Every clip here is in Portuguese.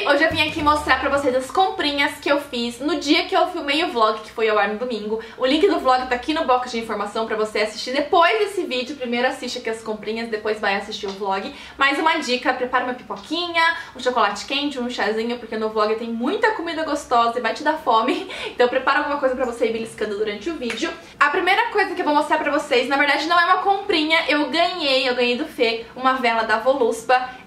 E hoje eu vim aqui mostrar pra vocês as comprinhas que eu fiz no dia que eu filmei o vlog, que foi ao ar no domingo. O link do vlog tá aqui no box de informação pra você assistir depois desse vídeo. Primeiro assiste aqui as comprinhas, depois vai assistir o vlog. Mais uma dica, prepara uma pipoquinha, um chocolate quente, um chazinho, porque no vlog tem muita comida gostosa e vai te dar fome. Então prepara alguma coisa pra você ir beliscando durante o vídeo. A primeira coisa que eu vou mostrar pra vocês, na verdade não é uma comprinha, eu ganhei do Fê uma vela da Voluspa.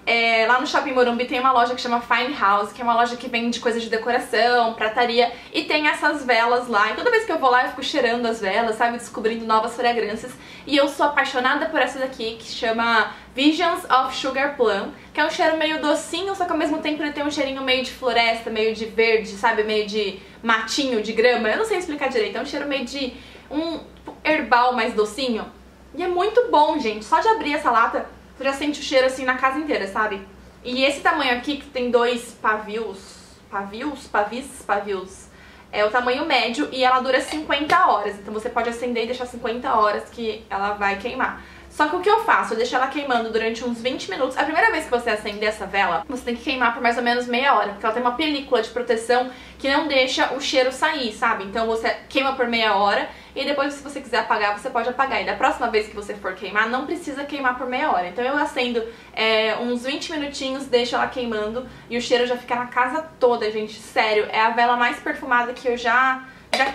Lá no Shopping Morumbi tem uma loja que chama Fine House, que é uma loja que vende coisas de decoração, prataria, e tem essas velas lá. E toda vez que eu vou lá eu fico cheirando as velas, sabe, descobrindo novas fragrâncias. E eu sou apaixonada por essa daqui, que chama Visions of Sugar Plum, que é um cheiro meio docinho, só que ao mesmo tempo ele tem um cheirinho meio de floresta, meio de verde, sabe, meio de matinho, de grama. Eu não sei explicar direito, é um cheiro meio de um herbal mais docinho. E é muito bom, gente, só de abrir essa lata você já sente o cheiro assim na casa inteira, sabe? E esse tamanho aqui, que tem dois pavios, é o tamanho médio e ela dura 50 horas. Então você pode acender e deixar 50 horas que ela vai queimar. Só que o que eu faço? Eu deixo ela queimando durante uns 20 minutos. A primeira vez que você acender essa vela, você tem que queimar por mais ou menos meia hora, porque ela tem uma película de proteção que não deixa o cheiro sair, sabe? Então você queima por meia hora e depois, se você quiser apagar, você pode apagar. E da próxima vez que você for queimar, não precisa queimar por meia hora. Então eu acendo uns 20 minutinhos, deixo ela queimando e o cheiro já fica na casa toda, gente. Sério, é a vela mais perfumada que eu já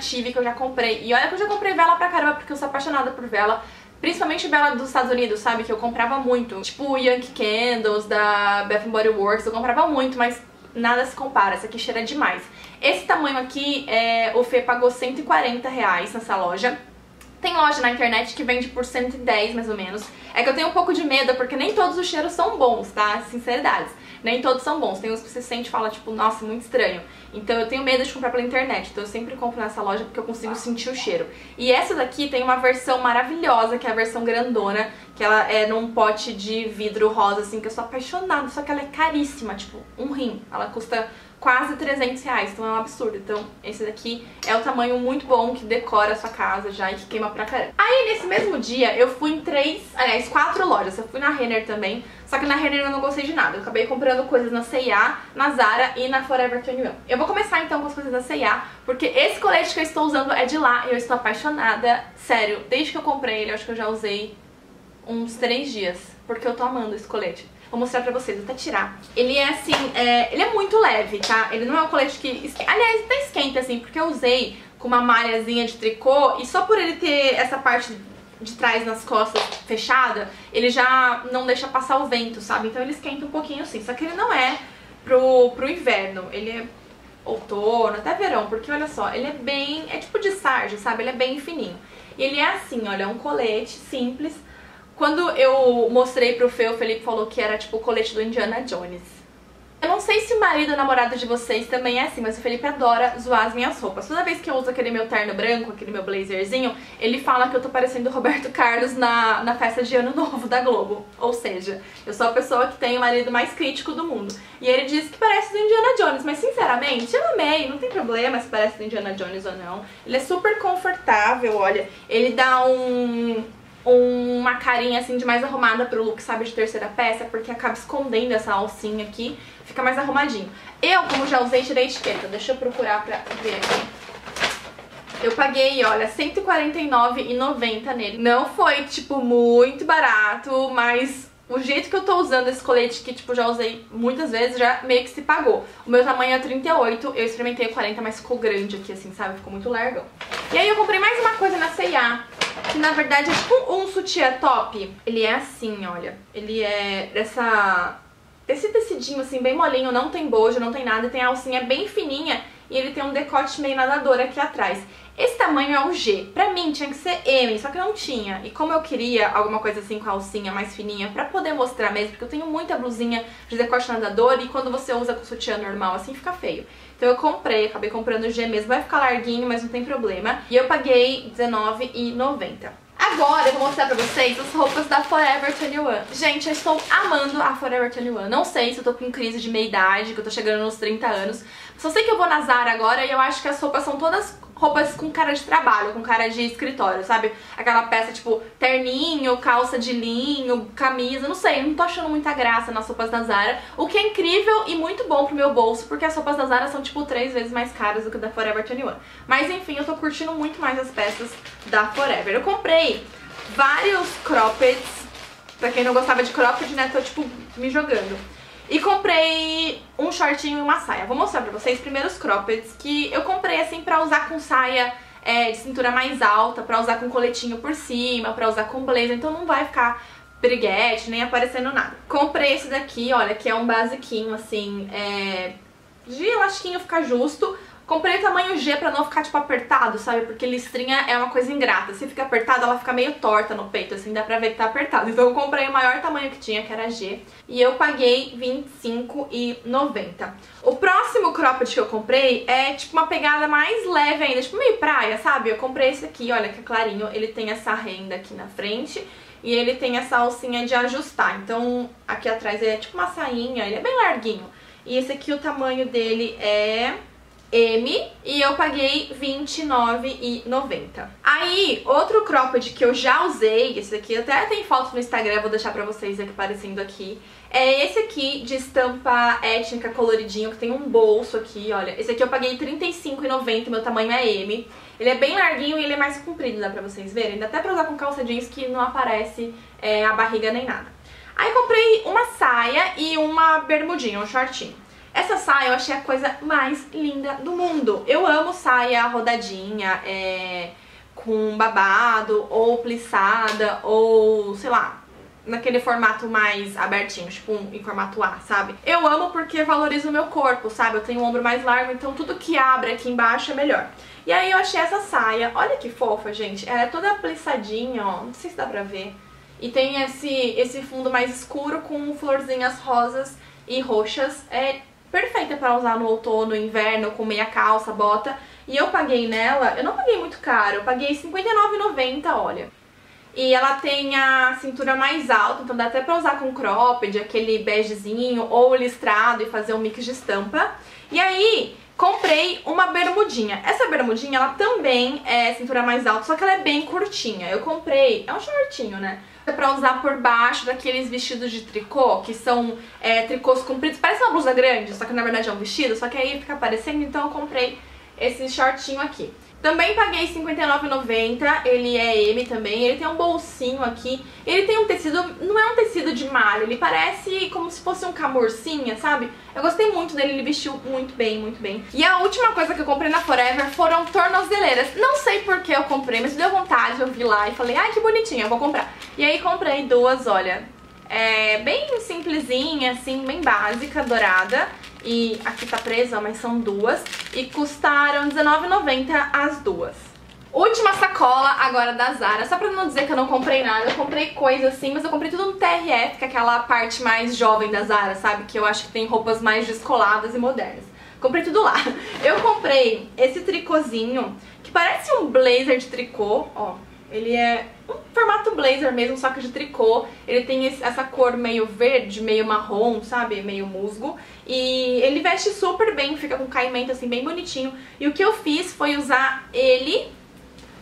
tive, que eu já comprei. E olha que eu já comprei vela pra caramba, porque eu sou apaixonada por vela. Principalmente vela dos Estados Unidos, sabe? Que eu comprava muito. Tipo Yankee Candles, da Bath & Body Works, eu comprava muito, mas nada se compara. Essa aqui cheira demais. Esse tamanho aqui, o Fê pagou R$140 nessa loja. Tem loja na internet que vende por 110, mais ou menos. É que eu tenho um pouco de medo, porque nem todos os cheiros são bons, tá? Sinceridade. Nem todos são bons. Tem uns que você sente e fala, tipo, nossa, muito estranho. Então eu tenho medo de comprar pela internet. Então eu sempre compro nessa loja porque eu consigo sentir o cheiro. E essa daqui tem uma versão maravilhosa, que é a versão grandona, que ela é num pote de vidro rosa, assim, que eu sou apaixonada. Só que ela é caríssima, tipo, um rim. Ela custa quase R$300, então é um absurdo. Então esse daqui é o tamanho muito bom, que decora a sua casa já e que queima pra caramba. Aí nesse mesmo dia eu fui em quatro lojas. Eu fui na Renner também, só que na Renner eu não gostei de nada. Eu acabei comprando coisas na C&A, na Zara e na Forever 21. Eu vou começar então com as coisas da C&A, porque esse colete que eu estou usando é de lá e eu estou apaixonada. Sério, desde que eu comprei ele, eu acho que eu já usei uns 3 dias, porque eu tô amando esse colete. Vou mostrar pra vocês, vou até tirar. Ele é assim, ele é muito leve, tá? Ele não é um colete que... Aliás, até esquenta, assim, porque eu usei com uma malhazinha de tricô e só por ele ter essa parte de trás nas costas fechada, ele já não deixa passar o vento, sabe? Então ele esquenta um pouquinho, assim. Só que ele não é pro inverno, ele é outono, até verão, porque olha só, ele é bem... É tipo de sarja, sabe? Ele é bem fininho. E ele é assim, olha, é um colete simples. Quando eu mostrei pro Fê, o Felipe falou que era tipo o colete do Indiana Jones. Eu não sei se o marido ou namorado de vocês também é assim, mas o Felipe adora zoar as minhas roupas. Toda vez que eu uso aquele meu terno branco, aquele meu blazerzinho, ele fala que eu tô parecendo o Roberto Carlos na festa de ano novo da Globo. Ou seja, eu sou a pessoa que tem o marido mais crítico do mundo. E ele diz que parece do Indiana Jones, mas sinceramente, eu amei, não tem problema se parece do Indiana Jones ou não. Ele é super confortável, olha, ele dá uma carinha assim de mais arrumada pro look, sabe, de terceira peça, porque acaba escondendo essa alcinha aqui, fica mais arrumadinho. Eu, como já usei, tirei a etiqueta, deixa eu procurar pra ver aqui. Eu paguei, olha, R$149,90 nele. Não foi, tipo, muito barato, mas o jeito que eu tô usando esse colete, que, tipo, já usei muitas vezes, já meio que se pagou. O meu tamanho é 38, eu experimentei 40, mas ficou grande aqui, assim, sabe, ficou muito largão. E aí eu comprei mais uma coisa na C&A, que na verdade é tipo um sutiã top. Ele é assim, olha, ele é desse tecidinho assim bem molinho, não tem bojo, não tem nada, tem a alcinha bem fininha e ele tem um decote meio nadador aqui atrás. Esse tamanho é um G, pra mim tinha que ser M, só que não tinha. E como eu queria alguma coisa assim com a alcinha mais fininha pra poder mostrar mesmo, porque eu tenho muita blusinha de decote nadador e quando você usa com sutiã normal assim fica feio. Então eu acabei comprando o G mesmo, vai ficar larguinho, mas não tem problema. E eu paguei R$19,90. Agora eu vou mostrar pra vocês as roupas da Forever 21. Gente, eu estou amando a Forever 21. Não sei se eu tô com crise de meia-idade, que eu tô chegando nos 30 anos. Só sei que eu vou na Zara agora e eu acho que as roupas são todas roupas com cara de trabalho, com cara de escritório, sabe? Aquela peça tipo terninho, calça de linho, camisa, não sei, não tô achando muita graça nas roupas da Zara, o que é incrível e muito bom pro meu bolso, porque as roupas da Zara são tipo 3 vezes mais caras do que da Forever 21. Mas enfim, eu tô curtindo muito mais as peças da Forever. Eu comprei vários croppeds, pra quem não gostava de cropped, né, tô tipo me jogando. E comprei um shortinho e uma saia. Vou mostrar pra vocês primeiro os croppeds que eu comprei assim pra usar com saia de cintura mais alta, pra usar com coletinho por cima, pra usar com blazer, então não vai ficar briguete, nem aparecendo nada. Comprei esse daqui, olha, que é um basiquinho assim, de elastiquinho ficar justo. Comprei o tamanho G pra não ficar, tipo, apertado, sabe? Porque listrinha é uma coisa ingrata. Se fica apertado, ela fica meio torta no peito, assim, dá pra ver que tá apertado. Então eu comprei o maior tamanho que tinha, que era G. E eu paguei R$25,90. O próximo cropped que eu comprei é, tipo, uma pegada mais leve ainda, tipo, meio praia, sabe? Eu comprei esse aqui, olha, que é clarinho. Ele tem essa renda aqui na frente e ele tem essa alcinha de ajustar. Então, aqui atrás ele é tipo uma sainha, ele é bem larguinho. E esse aqui, o tamanho dele é M, e eu paguei R$29,90. Aí, outro cropped que eu já usei, esse aqui até tem foto no Instagram, vou deixar pra vocês aqui aparecendo aqui, é esse aqui de estampa étnica coloridinho, que tem um bolso aqui, olha. Esse aqui eu paguei R$35,90, meu tamanho é M. Ele é bem larguinho e ele é mais comprido, dá pra vocês verem. Dá até pra usar com calça jeans que não aparece a barriga nem nada. Aí comprei uma saia e uma bermudinha, um shortinho. Essa saia eu achei a coisa mais linda do mundo. Eu amo saia rodadinha, com babado, ou plissada, ou sei lá, naquele formato mais abertinho, tipo em formato A, sabe? Eu amo porque valoriza o meu corpo, sabe? Eu tenho um ombro mais largo, então tudo que abre aqui embaixo é melhor. E aí eu achei essa saia, olha que fofa, gente. Ela é toda plissadinha, ó, não sei se dá pra ver. E tem esse fundo mais escuro com florzinhas rosas e roxas, perfeita pra usar no outono, inverno, com meia calça, bota. E eu paguei nela, eu não paguei muito caro, eu paguei R$59,90, olha. E ela tem a cintura mais alta, então dá até pra usar com cropped, aquele begezinho ou listrado e fazer um mix de estampa. E aí, comprei uma bermudinha. Essa bermudinha, ela também é cintura mais alta, só que ela é bem curtinha. Eu comprei, é um shortinho, né? É pra usar por baixo daqueles vestidos de tricô, que são tricôs compridos. Parece uma blusa grande, só que na verdade é um vestido, só que aí fica aparecendo, então eu comprei esse shortinho aqui. Também paguei R$59,90, ele é M também, ele tem um bolsinho aqui, ele tem um tecido, não é um tecido de malha, ele parece como se fosse um camurcinha, sabe? Eu gostei muito dele, ele vestiu muito bem, muito bem. E a última coisa que eu comprei na Forever foram tornozeleiras, não sei por que eu comprei, mas deu vontade, eu vi lá e falei, ai que bonitinha, eu vou comprar. E aí comprei duas, olha, bem simplesinha, assim, bem básica, dourada. E aqui tá presa, mas são duas. E custaram R$19,90 as duas. Última sacola agora da Zara. Só pra não dizer que eu não comprei nada, eu comprei coisa assim, mas eu comprei tudo no TRF, que é aquela parte mais jovem da Zara, sabe? Que eu acho que tem roupas mais descoladas e modernas. Comprei tudo lá. Eu comprei esse tricôzinho, que parece um blazer de tricô, ó. Ele é um formato blazer mesmo, só que de tricô. Ele tem essa cor meio verde, meio marrom, sabe? Meio musgo. E ele veste super bem, fica com caimento assim bem bonitinho. E o que eu fiz foi usar ele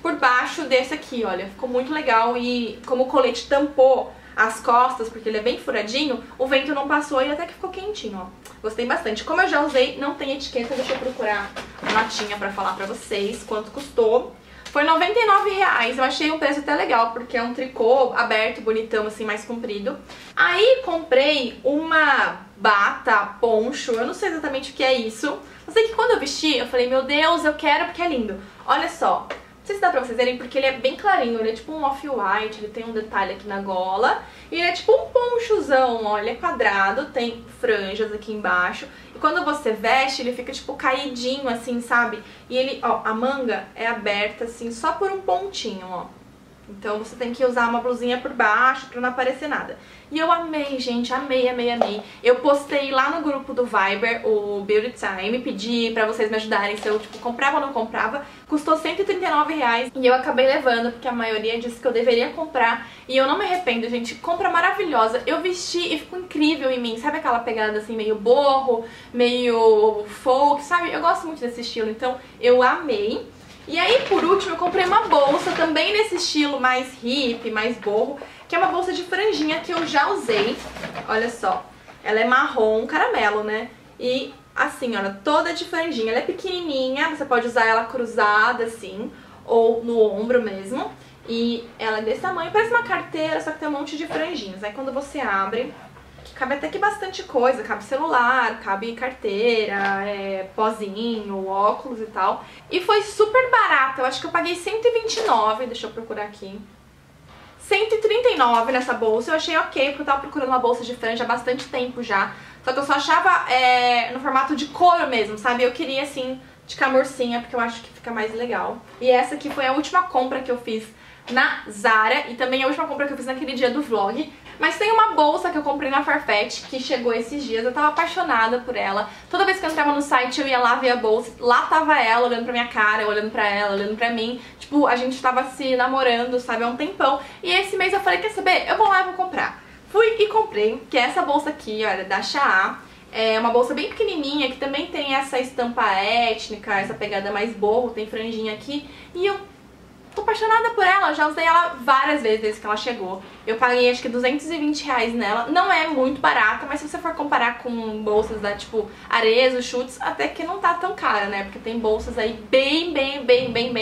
por baixo desse aqui, olha. Ficou muito legal e como o colete tampou as costas, porque ele é bem furadinho, o vento não passou e até que ficou quentinho, ó. Gostei bastante. Como eu já usei, não tem etiqueta, deixa eu procurar a notinha pra falar pra vocês quanto custou. Foi R$99,00, eu achei um preço até legal, porque é um tricô aberto, bonitão, assim, mais comprido. Aí comprei uma bata, poncho, eu não sei exatamente o que é isso. Eu sei que quando eu vesti, eu falei, meu Deus, eu quero porque é lindo. Olha só, não sei se dá pra vocês verem, porque ele é bem clarinho, ele é tipo um off-white, ele tem um detalhe aqui na gola. E ele é tipo um ponchozão, olha, é quadrado, tem franjas aqui embaixo. Quando você veste, ele fica tipo caidinho, assim, sabe? E ele, ó, a manga é aberta, assim, só por um pontinho, ó. Então você tem que usar uma blusinha por baixo pra não aparecer nada. E eu amei, gente, amei, amei, amei. Eu postei lá no grupo do Viber, o Beauty Time, pedi pra vocês me ajudarem se eu, tipo, comprava ou não comprava. Custou R$139,00 e eu acabei levando, porque a maioria disse que eu deveria comprar. E eu não me arrependo, gente, compra maravilhosa. Eu vesti e ficou incrível em mim, sabe aquela pegada assim meio borro, meio folk, sabe? Eu gosto muito desse estilo, então eu amei. E aí, por último, eu comprei uma bolsa também nesse estilo mais hippie, mais boho, que é uma bolsa de franjinha que eu já usei. Olha só, ela é marrom, caramelo, né? E assim, olha, toda de franjinha. Ela é pequenininha, você pode usar ela cruzada assim, ou no ombro mesmo. E ela é desse tamanho, parece uma carteira, só que tem um monte de franjinhas. Aí quando você abre, cabe até que bastante coisa. Cabe celular, cabe carteira, pozinho, óculos e tal. E foi super barata, eu acho que eu paguei 129, deixa eu procurar aqui, 139 nessa bolsa. Eu achei ok, porque eu tava procurando uma bolsa de franja há bastante tempo já. Só que eu só achava no formato de couro mesmo, sabe? Eu queria assim, de camurcinha, porque eu acho que fica mais legal. E essa aqui foi a última compra que eu fiz na Zara e também a última compra que eu fiz naquele dia do vlog. Mas tem uma bolsa que eu comprei na Farfetch que chegou esses dias, eu tava apaixonada por ela. Toda vez que eu entrava no site eu ia lá ver a bolsa, lá tava ela olhando pra minha cara, eu olhando pra ela, olhando pra mim. Tipo, a gente tava se namorando, sabe, há um tempão. E esse mês eu falei, quer saber? Eu vou lá e vou comprar. Fui e comprei, que é essa bolsa aqui, olha, da Chaá. É uma bolsa bem pequenininha, que também tem essa estampa étnica, essa pegada mais boho, tem franjinha aqui. E eu tô apaixonada por ela, já usei ela várias vezes desde que ela chegou. Eu paguei acho que 220 reais nela, não é muito barata, mas se você for comparar com bolsas da tipo Arezzo, Schutz, até que não tá tão cara, né? Porque tem bolsas aí bem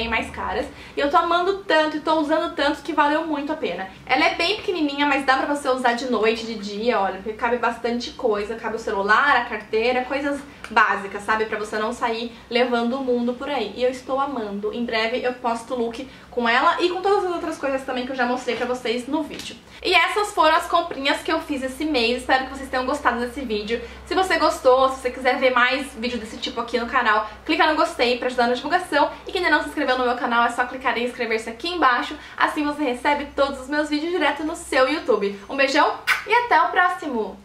mais caras. E eu tô amando tanto e tô usando tanto que valeu muito a pena. Ela é bem pequenininha, mas dá pra você usar de noite, de dia, olha, porque cabe bastante coisa. Cabe o celular, a carteira, coisas básicas, sabe? Pra você não sair levando o mundo por aí. E eu estou amando. Em breve eu posto o look com ela e com todas as outras coisas também que eu já mostrei pra vocês no vídeo. E essas foram as comprinhas que eu fiz esse mês. Espero que vocês tenham gostado desse vídeo. Se você gostou, se você quiser ver mais vídeo desse tipo aqui no canal, clica no gostei pra ajudar na divulgação. E quem ainda não se inscreveu no meu canal, é só clicar em inscrever-se aqui embaixo. Assim você recebe todos os meus vídeos direto no seu YouTube. Um beijão e até o próximo!